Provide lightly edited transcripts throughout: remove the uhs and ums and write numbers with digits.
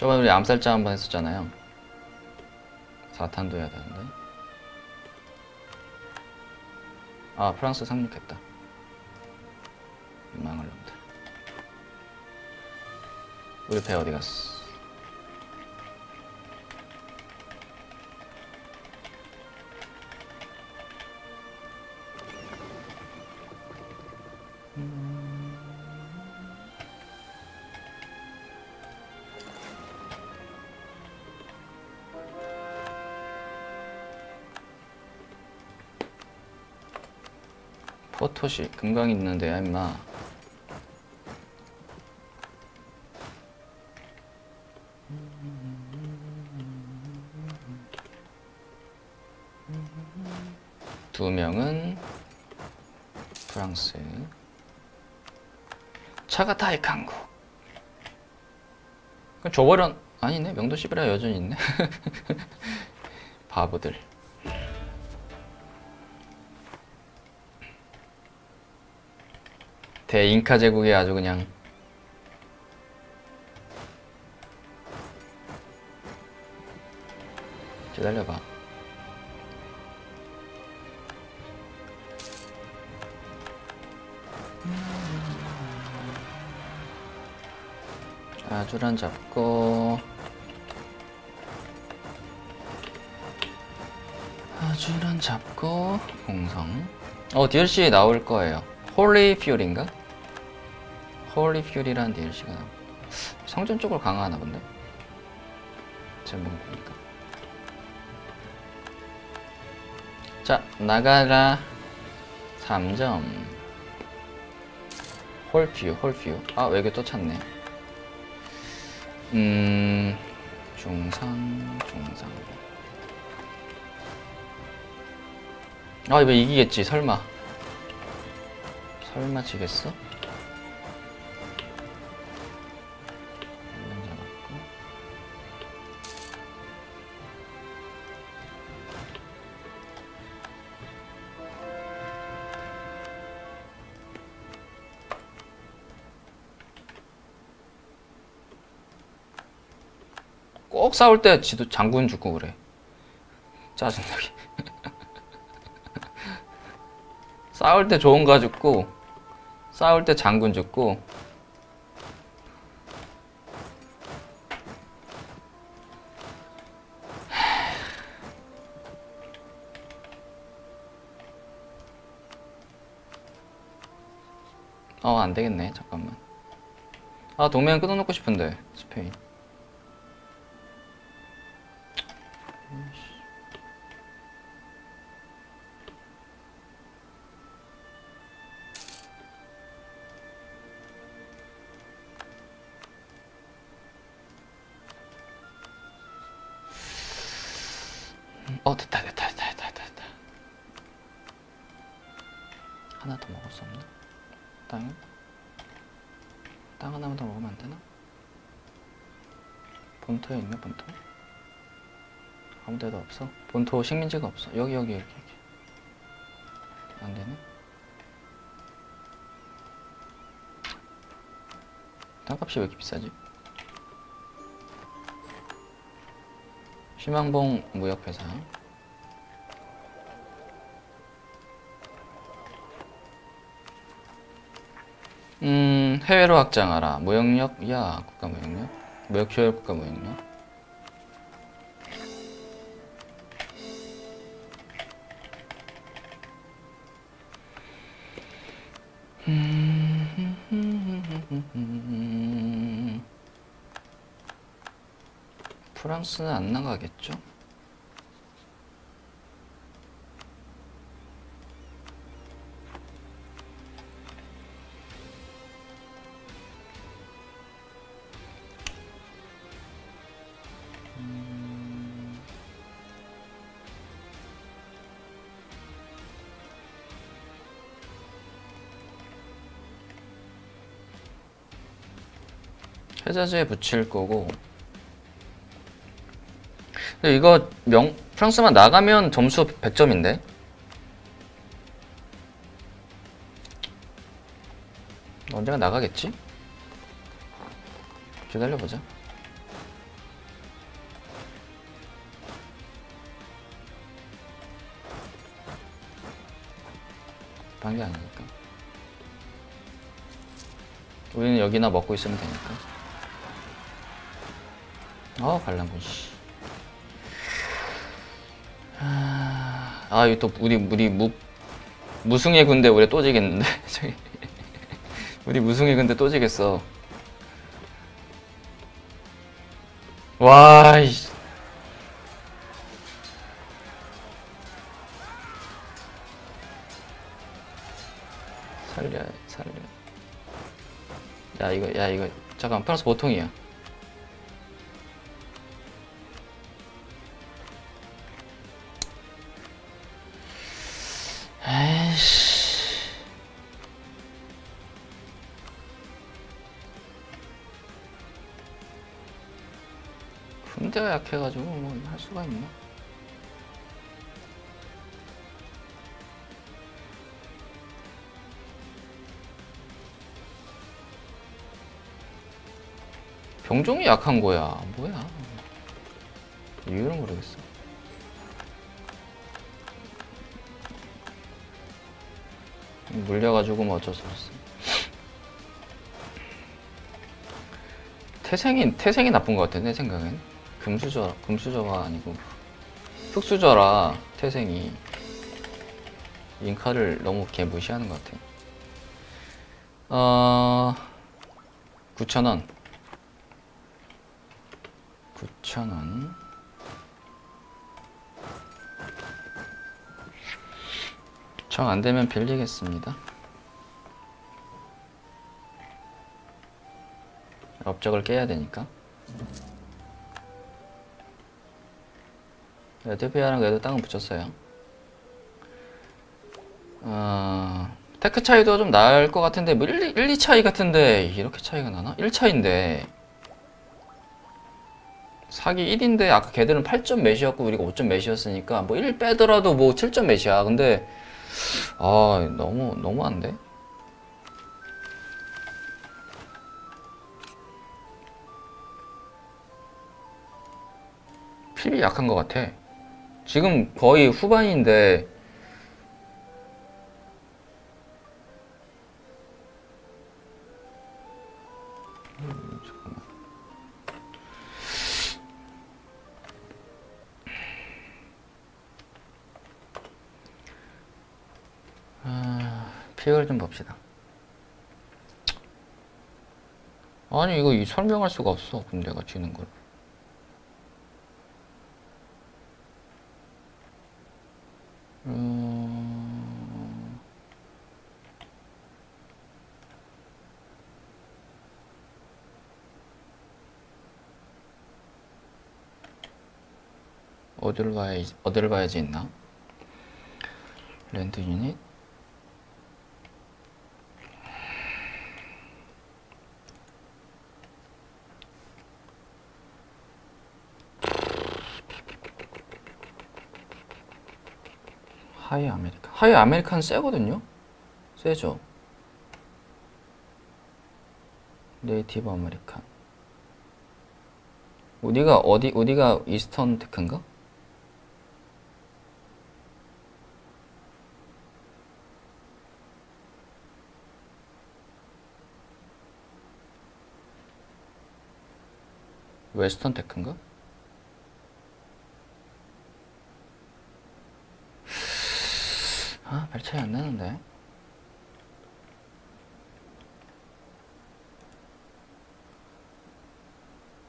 저번에 우리 암살자 한번 했었잖아요. 4탄도 해야 되는데. 아, 프랑스 상륙했다. 망할 놈들. 우리 배 어디 갔어? 포토시 금강이 있는데야 임마. 두 명은 프랑스. 차가타이 강국. 조벌은 아니네. 명도 시베리아 여전히 있네. 바보들. 대잉카 제국이 아주 그냥 기다려봐. 아주란 잡고 아주란 잡고 공성. DLC 나올 거예요. 홀리 퓨리인가? 홀리 퓨리라는 DLC가 나오고 성전 쪽으로 강화하나 본데? 제목 보니까. 자, 나가라. 3점. 홀퓨, 홀퓨. 아, 외교 또 찾네. 중상, 중상. 아, 이거 이기겠지, 설마. 설마 지겠어? 꼭 싸울 때 지도 장군 죽고 그래. 짜증나게. 싸울 때 좋은가 죽고, 싸울 때 장군 죽고. 안 되겠네. 잠깐만. 아, 동맹 끊어놓고 싶은데, 스페인. 됐다, 됐다, 됐다, 됐다, 됐다. 하나 더 먹을 수 없나? 땅은? 땅 하나만 더 먹으면 안 되나? 본토에 있나, 본토? 아무 데도 없어? 본토 식민지가 없어. 여기, 여기, 여기, 여기. 안 되네? 땅값이 왜 이렇게 비싸지? 희망봉 무역회사. 해외로 확장하라. 무역력, 야, 국가 무역력. 무역 효율 국가 무역력. 프랑스는 안 나가겠죠? 해자즈에 붙일 거고. 근데 이거 프랑스만 나가면 점수 100점인데? 언젠가 나가겠지? 기다려보자. 급한 게 아니니까. 우리는 여기나 먹고 있으면 되니까. 아, 관람군, 씨. 아, 이거 또 우리 무승의 군대 우리 또 지겠는데. 저기 우리 무승의 군대 또 지겠어. 와, 이. 살려. 야 이거 잠깐 플러스 보통이야. 군대가 약해가지고 뭐 할 수가 있나? 병종이 약한 거야. 뭐야? 이유는 모르겠어. 물려가지고 뭐 어쩔 수 없어. 태생이 나쁜 것 같아, 내 생각엔. 금수저가 아니고 흑수저라. 태생이 잉카를 너무 개 무시하는 것 같아. 9,000원. 정 안되면 빌리겠습니다. 업적을 깨야 되니까. 에티오피아랑 그래도 땅은 붙였어요. 테크 차이도 좀 날 것 같은데, 뭐 1, 2 차이 같은데, 이렇게 차이가 나나? 1차인데. 사기 1인데, 아까 걔들은 8점 몇이었고, 우리가 5점 몇이었으니까, 뭐 1 빼더라도 뭐 7점 몇이야. 근데, 아, 너무한데? 필이 약한 것 같아. 지금 거의 후반인데, 잠깐만. 피해를 좀 봅시다. 아니, 이거 설명할 수가 없어. 군대가 지는 걸. 어디를 봐야지 있나? 랜드 유닛? 하이 아메리칸. 하이 아메리칸 세거든요? 세죠? 네이티브 아메리칸. 어디가 이스턴 테크인가? 웨스턴 테크인가? 아, 별 차이 안 나는데.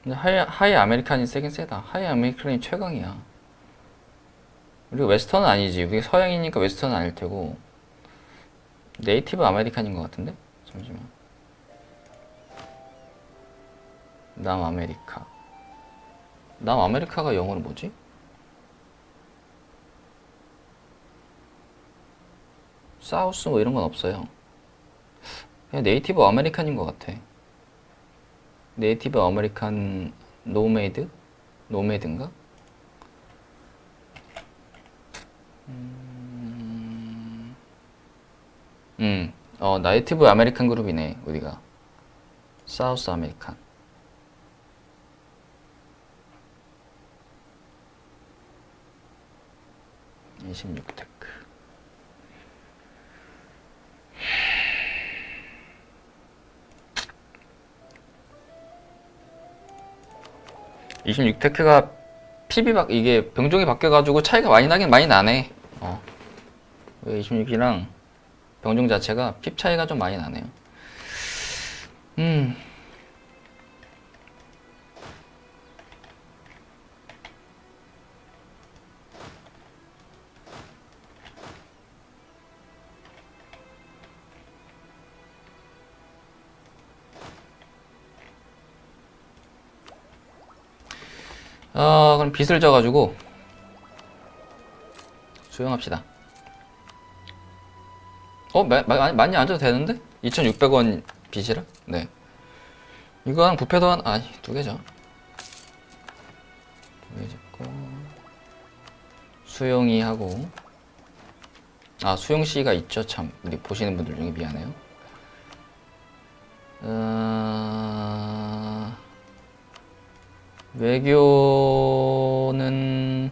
근데 하이 아메리칸이 세긴 세다. 하이 아메리칸이 최강이야. 우리가 웨스턴은 아니지. 우리 서양이니까 웨스턴은 아닐 테고. 네이티브 아메리칸인 것 같은데? 잠시만. 남아메리카. 남아메리카가 영어로 뭐지? 사우스 뭐 이런 건 없어요. 그냥 네이티브 아메리칸인 것 같아. 네이티브 아메리칸 노메이드? 노메이드인가? 네이티브 아메리칸 그룹이네, 우리가. 사우스 아메리칸. 26테크가 PB 막 이게 병종이 바뀌어가지고 차이가 많이 나긴 많이 나네. 왜 26이랑 병종 자체가 핍 차이가 좀 많이 나네요. 그럼 빗을 져가지고 수용합시다. 많이 안 져도 되는데? 2600원 빚이라? 네. 이거 한 부패도 한, 아니, 두 개죠. 두 개 잡고. 수용이 하고. 아, 수용 씨가 있죠, 참. 우리 보시는 분들 중에 미안해요. 외교는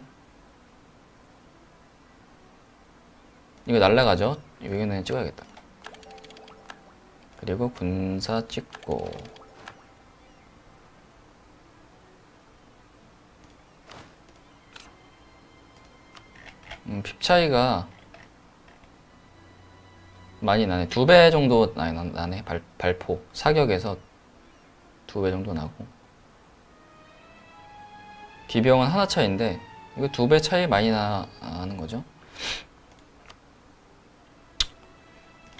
이거 날라가죠. 외교는 찍어야겠다. 그리고 군사 찍고 핍 차이가 많이 나네. 2배 정도 나네. 발포 사격에서 2배 정도 나고 기병은 하나 차이인데 이거 2배 차이 많이 나는 거죠.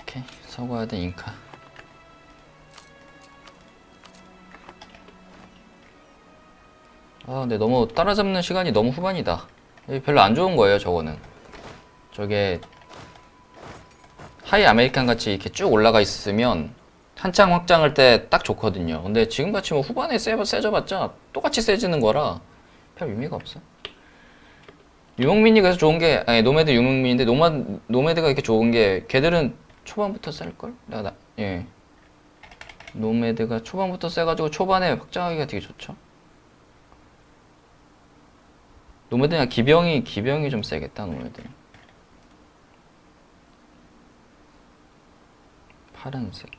오케이, 서구화 된 잉카. 근데 너무 따라잡는 시간이 너무 후반이다. 별로 안 좋은 거예요, 저거는. 저게 하이 아메리칸 같이 이렇게 쭉 올라가 있으면 한창 확장할 때 딱 좋거든요. 근데 지금같이 뭐 후반에 세져봤자 똑같이 세지는 거라 별 의미가 없어. 유목민이 그래서 좋은 게, 아니, 노매드 유목민인데, 노매드가 이렇게 좋은 게, 걔들은 초반부터 셀걸? 예. 노매드가 초반부터 세가지고 초반에 확장하기가 되게 좋죠. 노매드는 기병이 좀 세겠다, 노매드. 파란색.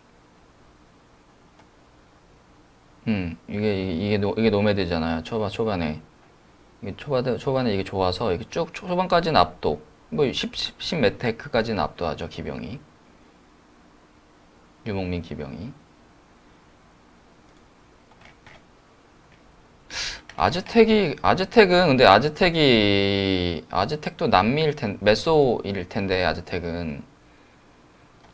이게 노매드잖아요. 초반에. 초반에 이게 좋아서 이렇게 쭉 초반까지는 압도, 뭐 10몇 테크까지는 압도하죠, 기병이. 유목민 기병이. 아즈텍은 근데 아즈텍도 남미일 텐데, 메소일 텐데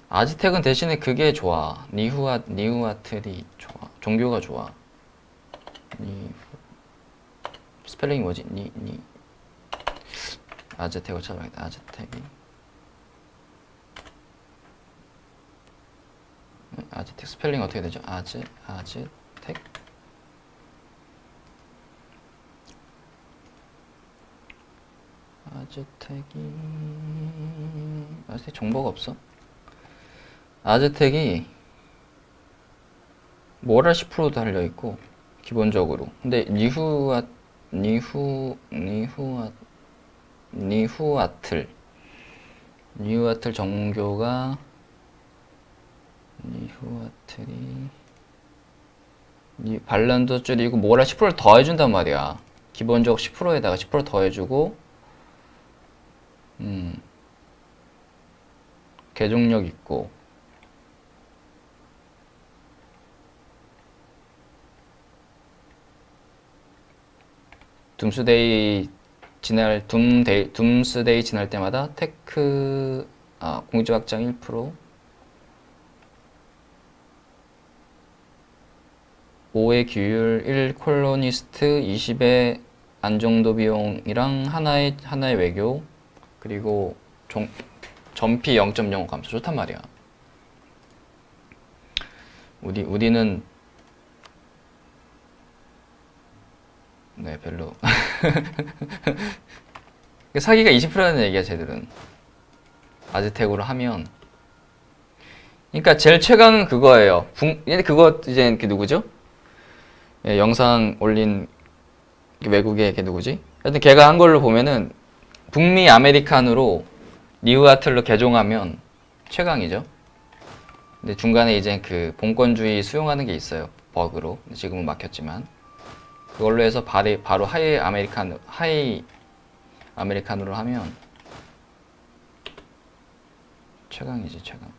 아즈텍은 대신에 그게 좋아. 니후아틀이 좋아. 종교가 좋아. 스펠링이 뭐지? 아즈텍을 찾아봐야겠다. 아즈텍 스펠링 어떻게 되죠? 아즈텍. 아즈텍 정보가 없어? 아즈텍이 모랄 10% 달려있고, 기본적으로. 근데 니후아틀 정교가 반란도 줄이고 모랄 10%를 더 해준단 말이야. 기본적 10%에다가 10% 더 해주고, 개종력 있고. 둠스데이 지날 때마다 테크, 공지 확장 1%, 5의 규율, 1 콜로니스트, 20의 안정도 비용이랑 하나의 외교, 그리고 전피 0.05 감소. 좋단 말이야. 우리는 네, 별로. 사기가 20%라는 얘기야, 쟤들은. 아즈텍으로 하면. 그러니까 제일 최강은 그거예요. 그거 이제 누구죠? 예, 영상 올린 외국의 걔 누구지? 하여튼 걔가 한 걸로 보면은 북미 아메리칸으로 니우아틀로 개종하면 최강이죠. 근데 중간에 이제 그 봉건주의 수용하는 게 있어요. 버그로. 지금은 막혔지만. 그걸로 해서 바로 하이 아메리칸으로 하면 최강이지, 최강.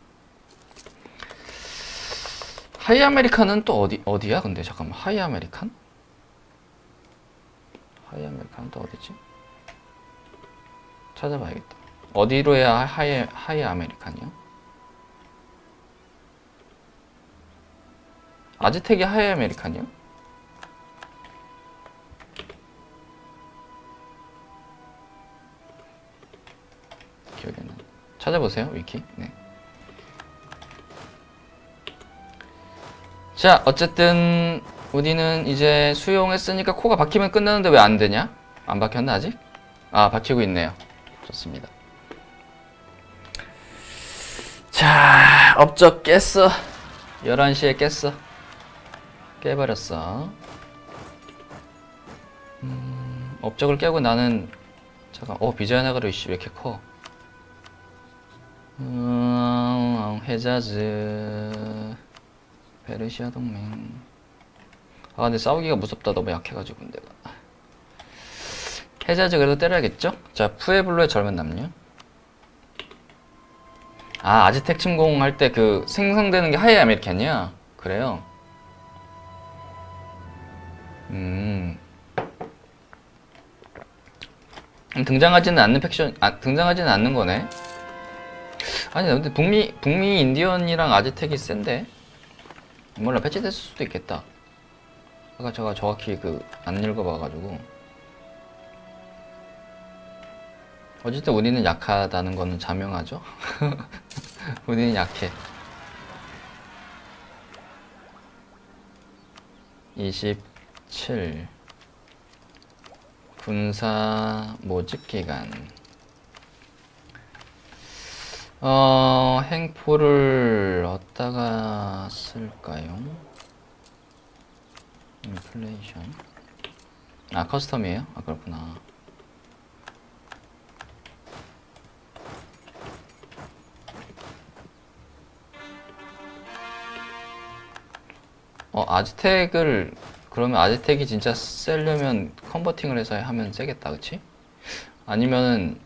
하이 아메리칸은 또 어디야? 근데 잠깐만, 하이 아메리칸 또 어디지? 찾아봐야겠다. 어디로 해야 하이 아메리칸이야? 아즈텍이 하이 아메리칸이야? 기억이 안 나. 찾아보세요, 위키. 네. 자, 어쨌든 우리는 이제 수용했으니까 코가 박히면 끝나는데 왜 안 되냐? 안 박혔나 아직? 아, 박히고 있네요. 좋습니다. 자, 업적 깼어. 11시에 깼어. 깨버렸어. 업적을 깨고 나는 잠깐, 비자야나가로 이씨 왜 이렇게 커? 헤자즈 페르시아 동맹. 아, 근데 싸우기가 무섭다. 너무 약해가지고 내가. 헤자즈 그래도 때려야겠죠? 자, 푸에블로의 젊은 남녀. 아, 아즈텍 침공할 때 그 생성되는 게 하이 아메리칸이야? 그래요. 등장하지는 않는 거네. 아니, 근데 북미 인디언이랑 아즈텍이 센데? 몰라, 패치됐을 수도 있겠다. 아까 제가 정확히 안 읽어봐가지고. 어쨌든 우리는 약하다는 거는 자명하죠? 우리는 약해. 27 군사 모집기간. 행포를 어디다가 쓸까요? 인플레이션. 아, 커스텀이에요? 아, 그렇구나. 아즈텍을, 그러면 아즈텍이 진짜 세려면 컨버팅을 해서 하면 세겠다, 그치? 아니면은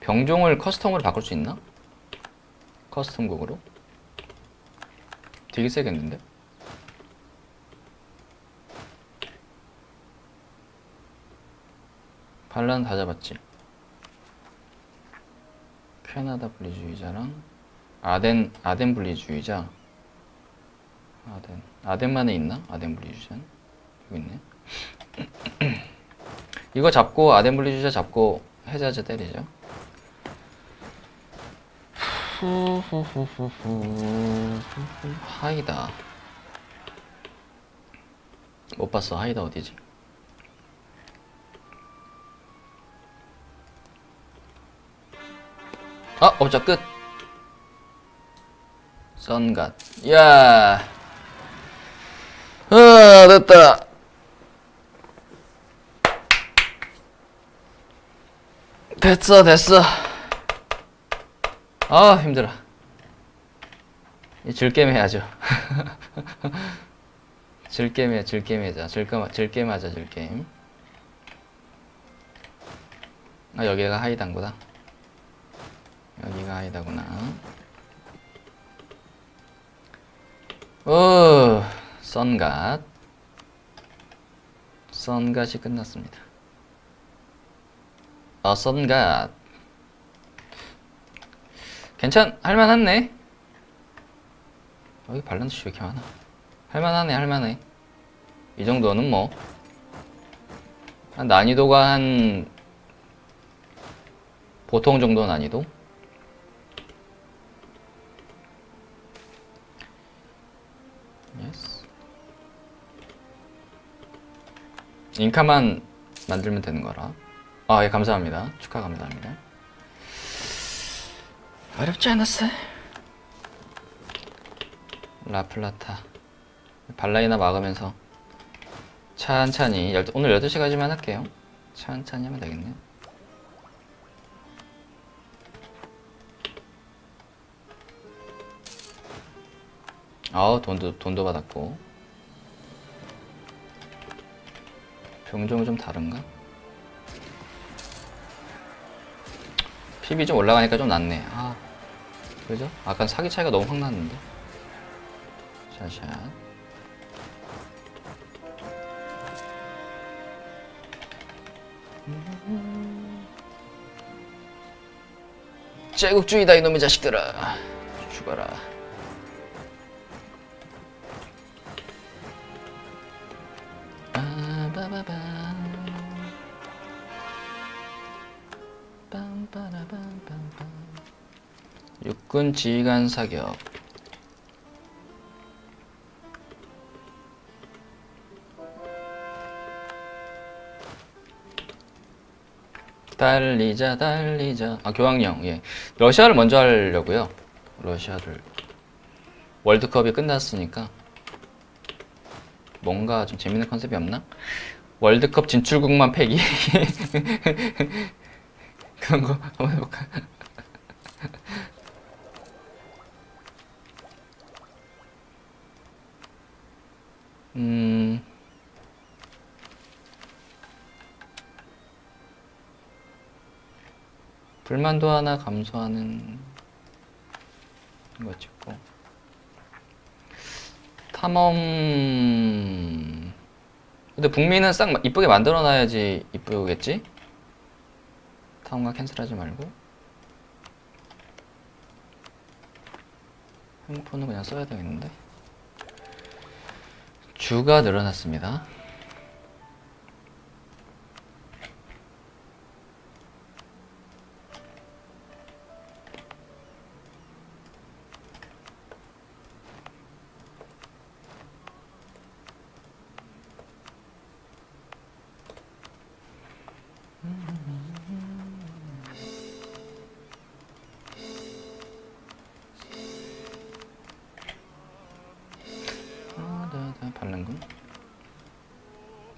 병종을 커스텀으로 바꿀 수 있나? 커스텀곡으로? 되게 세겠는데? 반란 다 잡았지. 캐나다 분리주의자랑 아덴 분리주의자. 아덴만에 있나? 아덴 분리주의자? 여기 있네. 이거 잡고, 아덴 분리주의자 잡고 해자제 때리죠. 하이다. 못 봤어. 하이다 어디지? 아, 업적 끝. 선갓. 야. 아, 됐다. 됐어. 아, 힘들어. 이 즐겜 해야죠. 즐겜 하자. 아, 여기가 하이단구다. 여기가 하이다구나. 오, 선갓이 끝났습니다. 아, 선갓 할만하네. 여기 발란드 씨 왜 이렇게 많아. 할만해. 이 정도는 뭐 한 난이도가 한 보통 정도 난이도? 예스. 인카만 만들면 되는 거라. 아, 예, 감사합니다. 축하 감사합니다. 어렵지 않았어요. 라플라타 발라이나 막으면서 천천히. 오늘 12시까지만 할게요. 천천히 하면 되겠네요. 돈도 받았고. 종종이 좀 다른가? PB 좀 올라가니까 좀 낫네. 아, 그죠? 아까 사기 차이가 너무 확 났는데. 샷샷. 제국주의다 이놈의 자식들아, 죽어라. 육군 지휘관 사격. 달리자 달리자. 아, 교황령. 예, 러시아를 먼저 하려고요. 러시아를 월드컵이 끝났으니까 뭔가 좀 재밌는 컨셉이 없나? 월드컵 진출국만 패기. 그런 거 한번 해볼까? 불만도 하나 감소하는 거 찍고, 탐험. 근데 북미는 싹 이쁘게 만들어놔야지 이쁘겠지? 탐험가 캔슬하지 말고 핸드폰은 그냥 써야 되겠는데. 주가 늘어났습니다.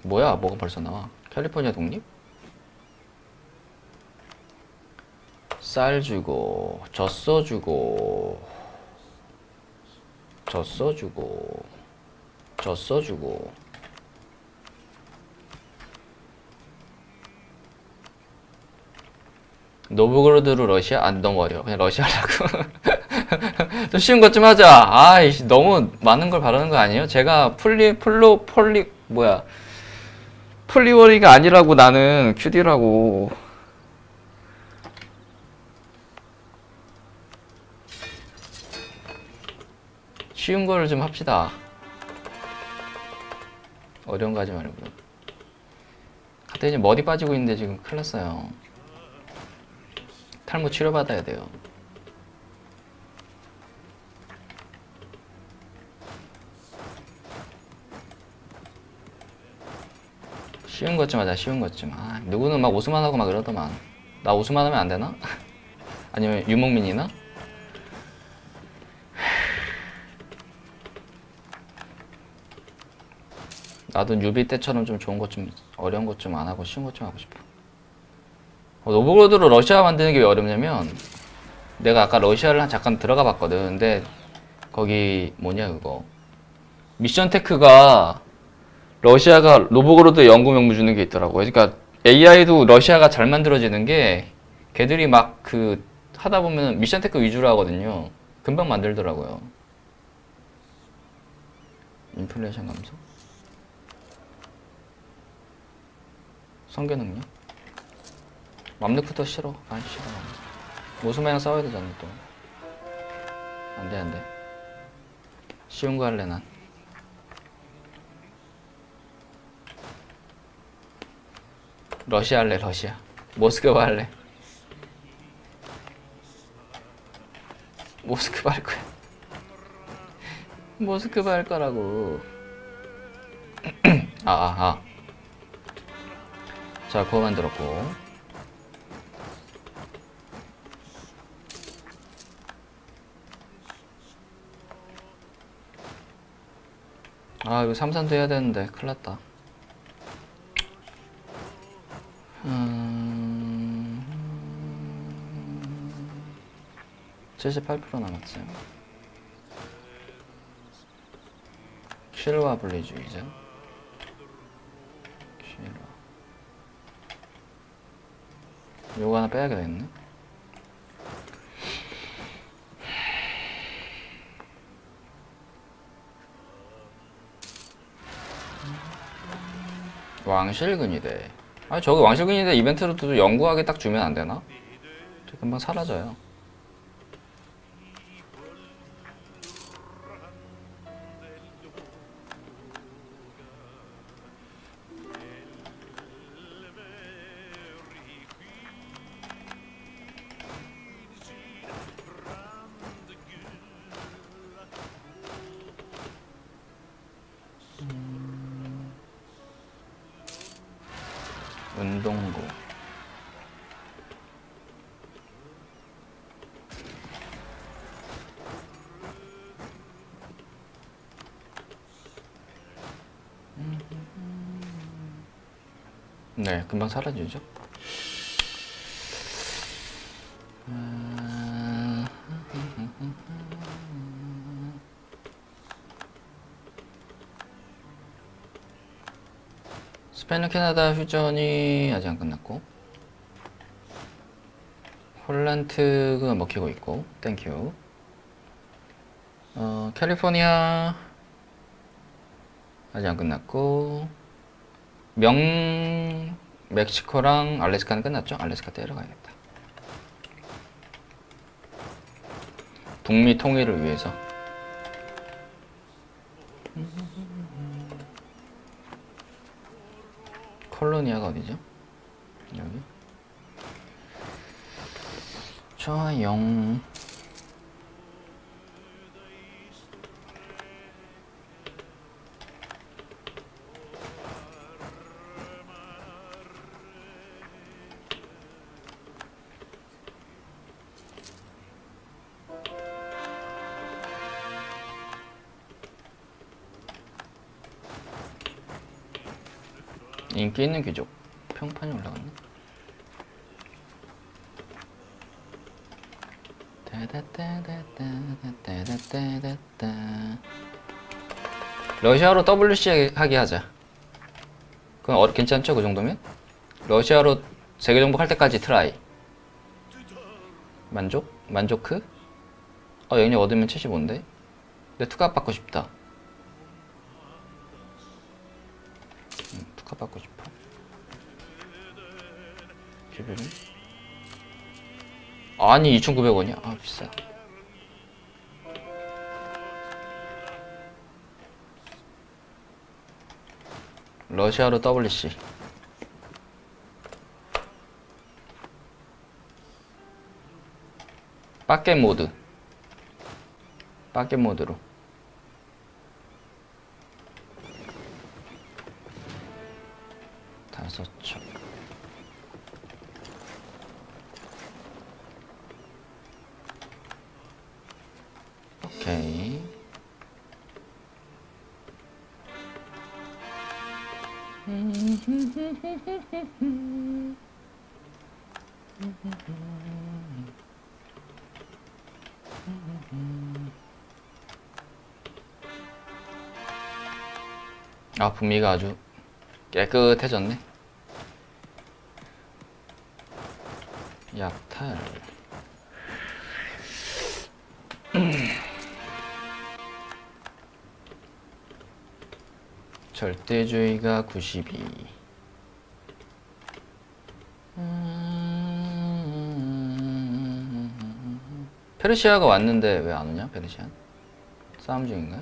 뭐야, 뭐가 벌써 나와? 캘리포니아 독립? 쌀 주고, 젖소 주고, 젖소 주고, 젖소 주고. 노브고로드로 러시아? 안, 너무 어려워. 그냥 러시아라고. 좀 쉬운 것 좀 하자. 아이씨, 너무 많은 걸 바라는 거 아니에요? 제가 플리워리가 아니라고. 나는 QD라고. 쉬운 거를 좀 합시다. 어려운 거 하지 말고. 갑자기 이제 머리 빠지고 있는데 지금 큰일 났어요. 탈모 치료받아야 돼요. 쉬운 것 좀 하자, 쉬운 것 좀. 아, 누구는 막 오스만하고 막 이러더만. 나 오스만 하면 안 되나? 아니면 유목민이나? 나도 뉴비 때처럼 좀 좋은 것 좀, 어려운 것 좀 안 하고 쉬운 것 좀 하고 싶어. 노브로드로 러시아 만드는 게 왜 어렵냐면, 내가 아까 러시아를 한 잠깐 들어가 봤거든. 근데 거기 뭐냐, 그거 미션 테크가, 러시아가 노브고로드 연구 명부 주는 게 있더라고요. 그러니까 AI도 러시아가 잘 만들어지는 게, 걔들이 막 그 하다 보면 미션 테크 위주로 하거든요. 금방 만들더라고요. 인플레이션 감소? 성교 능력? 맘루크도 싫어. 아, 싫어. 모스마이랑 싸워야 되잖아, 또. 안 돼, 안 돼. 쉬운 거 할래, 난. 러시아 할래, 러시아. 모스크바 할래. 모스크바 할 거야. 모스크바 할 거라고. 자, 그거 만들었고. 아, 이거 삼산도 해야 되는데, 큰일 났다. %78 남았어요. 실화 분리주의자. 실화. 요거 하나 빼야겠네. 왕실근이대. 아 저기 왕실근이대 이벤트로도 연구하게 딱 주면 안 되나? 금방 사라져요. 운동구. 네, 금방 사라지죠. 스페인, 캐나다 휴전이 아직 안 끝났고, 폴란드가 먹히고 있고, 땡큐. 캘리포니아 아직 안 끝났고, 멕시코랑 알래스카는 끝났죠? 알래스카 때려가야겠다. 북미 통일을 위해서. 콜로니아가 어디죠? 여기. 좋아요. 인기 있는 귀족. 평판이 올라갔네. 러시아로 WC 하게 하자. 그건 괜찮죠? 그 정도면? 러시아로 세계 정복할 때까지 트라이. 만족? 만족크? 영역 얻으면 75인데? 근데 투값 받고 싶다. 받고 싶어. 기별은? 아니 2,900원이야? 아 비싸. 러시아로 WC. 빠켓 모드. 빠켓 모드로. 썼죠. 오케이. 아, 북미가 아주 깨끗해졌네. 약탈. 절대주의가 92. 페르시아가 왔는데 왜 안 오냐? 페르시아? 싸움 중인가?